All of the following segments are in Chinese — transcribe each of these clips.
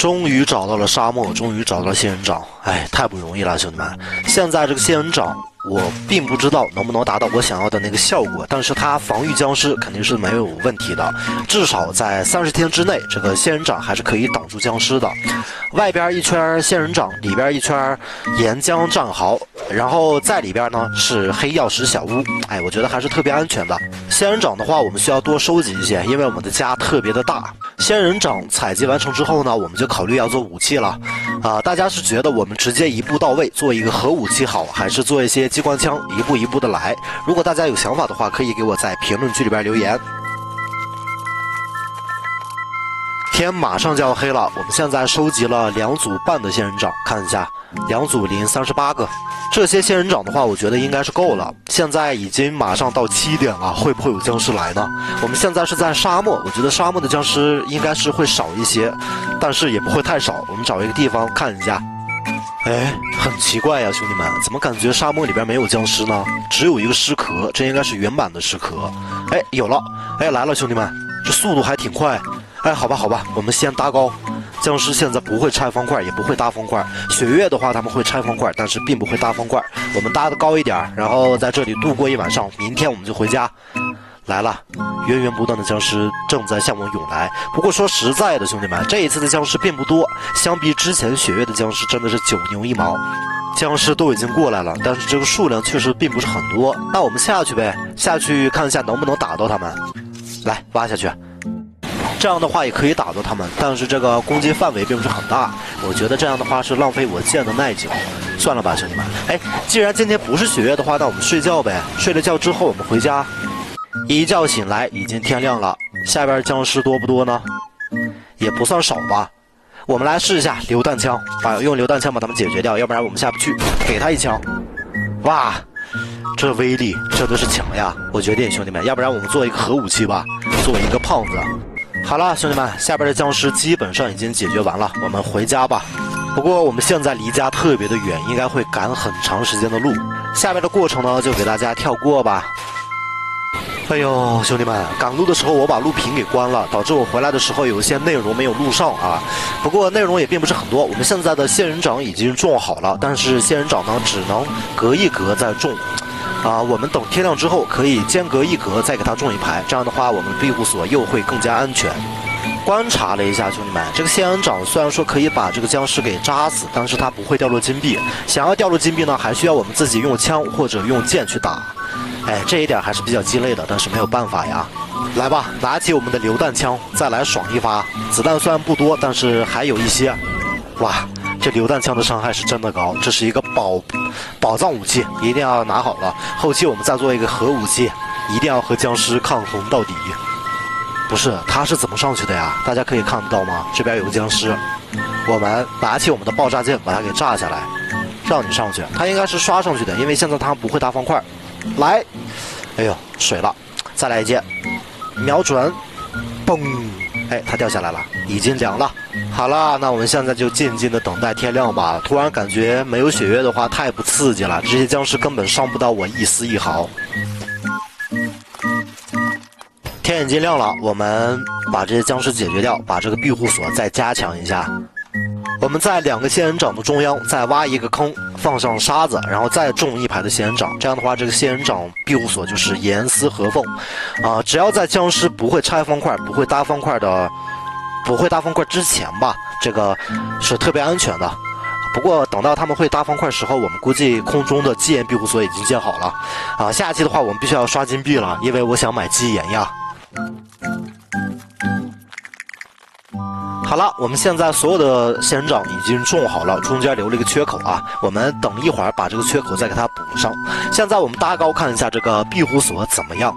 终于找到了沙漠，终于找到了仙人掌，哎，太不容易了，兄弟们！现在这个仙人掌，我并不知道能不能达到我想要的那个效果，但是它防御僵尸肯定是没有问题的，至少在30天之内，这个仙人掌还是可以挡住僵尸的。外边一圈仙人掌，里边一圈岩浆战壕，然后在里边呢是黑曜石小屋，哎，我觉得还是特别安全的。仙人掌的话，我们需要多收集一些，因为我们的家特别的大。仙人掌采集完成之后呢，我们就考虑要做武器了。啊，大家是觉得我们直接一步到位做一个核武器好，还是做一些机关枪一步一步的来？如果大家有想法的话，可以给我在评论区里边留言。天马上就要黑了，我们现在收集了2组半的仙人掌，看一下，2组林38个。这些仙人掌的话，我觉得应该是够了。现在已经马上到7点了，会不会有僵尸来呢？我们现在是在沙漠，我觉得沙漠的僵尸应该是会少一些，但是也不会太少。我们找一个地方看一下。哎，很奇怪呀，兄弟们，怎么感觉沙漠里边没有僵尸呢？只有一个尸壳，这应该是原版的尸壳。哎，有了，哎，来了，兄弟们，这速度还挺快。哎，好吧，好吧，我们先搭高。僵尸现在不会拆方块，也不会搭方块。雪月的话，他们会拆方块，但是并不会搭方块。我们搭的高一点，然后在这里度过一晚上，明天我们就回家。来了，源源不断的僵尸正在向我涌来。不过说实在的，兄弟们，这一次的僵尸并不多，相比之前雪月的僵尸真的是9牛1毛。僵尸都已经过来了，但是这个数量确实并不是很多。那我们下去呗，下去看一下能不能打到他们。来，挖下去。这样的话也可以打到他们，但是这个攻击范围并不是很大，我觉得这样的话是浪费我剑的耐久，算了吧，兄弟们。哎，既然今天不是雪月的话，那我们睡觉呗。睡了觉之后我们回家。一觉醒来已经天亮了，下边僵尸多不多呢？也不算少吧。我们来试一下榴弹枪，用榴弹枪把他们解决掉，要不然我们下不去。给他一枪，哇！这威力真的是强呀！我决定，兄弟们，要不然我们做一个核武器吧，做一个胖子。好了，兄弟们，下边的僵尸基本上已经解决完了，我们回家吧。不过我们现在离家特别的远，应该会赶很长时间的路。下边的过程呢，就给大家跳过吧。哎呦，兄弟们，赶路的时候我把录屏给关了，导致我回来的时候有一些内容没有录上啊。不过内容也并不是很多。我们现在的仙人掌已经种好了，但是仙人掌呢，只能隔一隔再种。啊，我们等天亮之后可以间隔一格再给它种一排，这样的话我们庇护所又会更加安全。观察了一下，兄弟们，这个仙人掌虽然说可以把这个僵尸给扎死，但是它不会掉落金币。想要掉落金币呢，还需要我们自己用枪或者用剑去打。哎，这一点还是比较鸡肋的，但是没有办法呀。来吧，拿起我们的榴弹枪，再来爽一发。子弹虽然不多，但是还有一些。哇，这榴弹枪的伤害是真的高，这是一个宝藏武器，一定要拿好了。后期我们再做一个核武器，一定要和僵尸抗衡到底。不是，他是怎么上去的呀？大家可以看得到吗？这边有个僵尸，我们拿起我们的爆炸剑把它给炸下来，让你上去。他应该是刷上去的，因为现在他不会搭方块。来，哎呦，水了，再来一箭，瞄准，嘣！哎，它掉下来了，已经凉了。好了，那我们现在就静静的等待天亮吧。突然感觉没有雪月的话太不刺激了，这些僵尸根本伤不到我一丝一毫。天已经亮了，我们把这些僵尸解决掉，把这个庇护所再加强一下。我们在2个仙人掌的中央再挖一个坑，放上沙子，然后再种一排的仙人掌。这样的话，这个仙人掌庇护所就是严丝合缝。啊，只要在僵尸不会拆方块、不会搭方块之前吧，这个是特别安全的。不过等到他们会搭方块时候，我们估计空中的基岩庇护所已经建好了。啊，下期的话我们必须要刷金币了，因为我想买基岩呀。好了，我们现在所有的仙人掌已经种好了，中间留了一个缺口啊，我们等一会儿把这个缺口再给它补上。现在我们搭高看一下这个庇护所怎么样？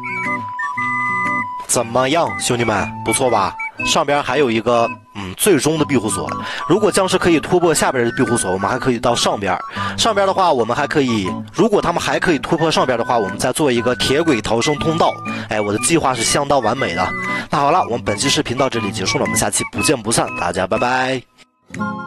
怎么样，兄弟们，不错吧？上边还有一个最终的庇护所。如果僵尸可以突破下边的庇护所，我们还可以到上边。上边的话，我们还可以，如果他们还可以突破上边的话，我们再做一个铁轨逃生通道。哎，我的计划是相当完美的。那好了，我们本期视频到这里结束了，我们下期不见不散，大家拜拜。